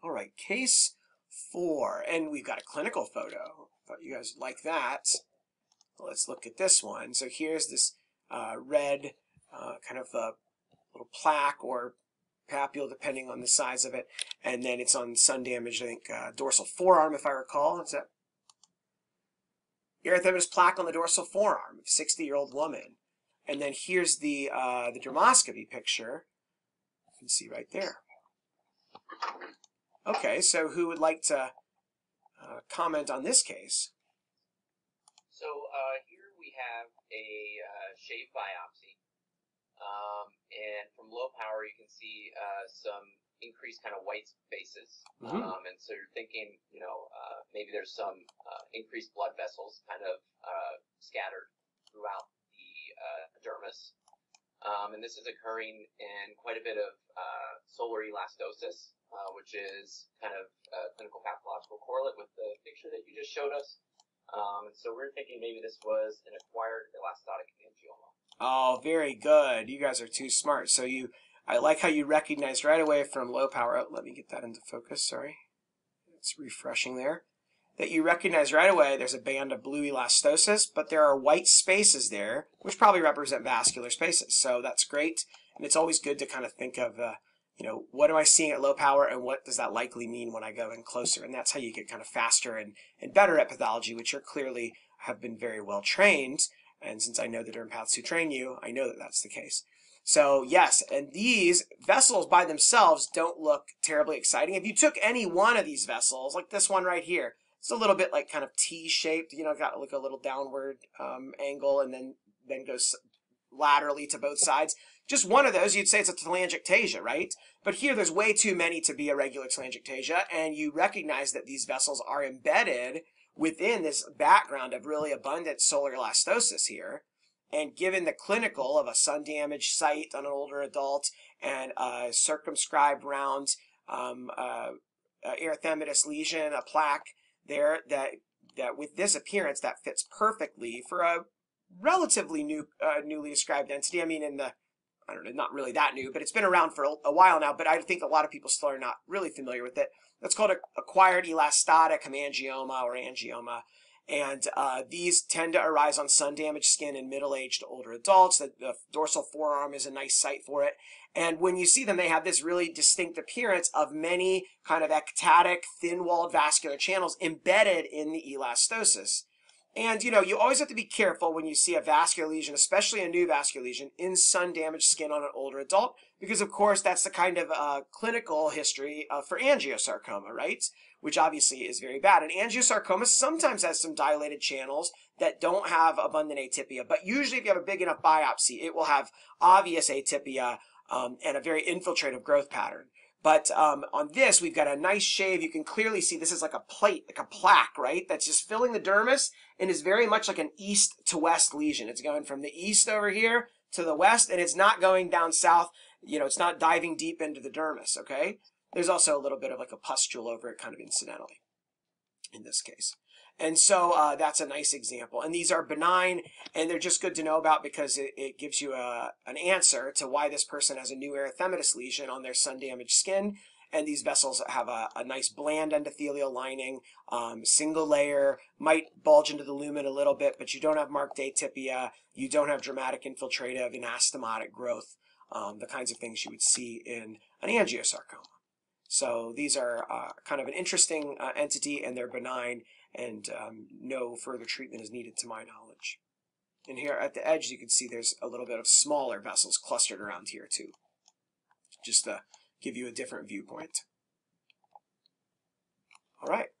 All right, case 4, and we've got a clinical photo. Thought you guys would like that. Let's look at this one. So here's this red kind of a little plaque or papule, depending on the size of it, and then it's on sun damage, I think, dorsal forearm, if I recall. Is that erythematous plaque on the dorsal forearm of a 60-year-old woman? And then here's the dermoscopy picture. You can see right there. Okay, so who would like to comment on this case? So here we have a shave biopsy. And from low power, you can see some increased kind of white spaces. Mm-hmm. And so you're thinking, you know, maybe there's some increased blood vessels kind of scattered throughout the dermis. And this is occurring in quite a bit of solar elastosis, which is kind of a clinical pathological correlate with the picture that you just showed us. And so we're thinking maybe this was an acquired elastotic hemangioma. Oh, very good. You guys are too smart. So I like how you recognized right away from low power. Let me get that into focus. Sorry. It's refreshing there. That you recognize right away there's a band of blue elastosis, but there are white spaces there, which probably represent vascular spaces. So that's great. And it's always good to kind of think of, you know, what am I seeing at low power and what does that likely mean when I go in closer? And that's how you get kind of faster and better at pathology, which you're clearly have been very well trained. And since I know the derm paths who train you, I know that that's the case. So yes, and these vessels by themselves don't look terribly exciting. If you took any one of these vessels, like this one right here, it's a little bit like kind of T-shaped, you know, got like a little downward angle and then goes laterally to both sides. Just one of those, you'd say it's a telangiectasia, right? But here there's way too many to be a regular telangiectasia, and you recognize that these vessels are embedded within this background of really abundant solar elastosis here. And given the clinical of a sun damaged site on an older adult and a circumscribed round erythematous lesion, a plaque there, that with this appearance, that fits perfectly for a relatively new, newly described entity. I mean, I don't know, not really that new, but it's been around for a while now, but I think a lot of people still are not really familiar with it. That's called acquired elastotic hemangioma or angioma. And these tend to arise on sun-damaged skin in middle-aged older adults. The dorsal forearm is a nice site for it. And when you see them, they have this really distinct appearance of many kind of ectatic, thin-walled vascular channels embedded in the elastosis. And, you know, you always have to be careful when you see a vascular lesion, especially a new vascular lesion, in sun-damaged skin on an older adult, because, of course, that's the kind of clinical history for angiosarcoma, right? Which obviously is very bad. And angiosarcoma sometimes has some dilated channels that don't have abundant atypia, but usually if you have a big enough biopsy, it will have obvious atypia and a very infiltrative growth pattern. But on this, we've got a nice shave. You can clearly see this is like a plate, like a plaque, right? That's just filling the dermis and is very much like an east to west lesion. It's going from the east over here to the west, and it's not going down south. You know, it's not diving deep into the dermis, okay? There's also a little bit of like a pustule over it kind of incidentally in this case. And so that's a nice example. And these are benign, and they're just good to know about because it gives you an answer to why this person has a new erythematous lesion on their sun-damaged skin. And these vessels have a nice bland endothelial lining, single layer, might bulge into the lumen a little bit, but you don't have marked atypia. You don't have dramatic infiltrative anastomotic growth, the kinds of things you would see in an angiosarcoma. So these are kind of an interesting entity, and they're benign, and no further treatment is needed to my knowledge. And here at the edge, you can see there's a little bit of smaller vessels clustered around here too, just to give you a different viewpoint. All right.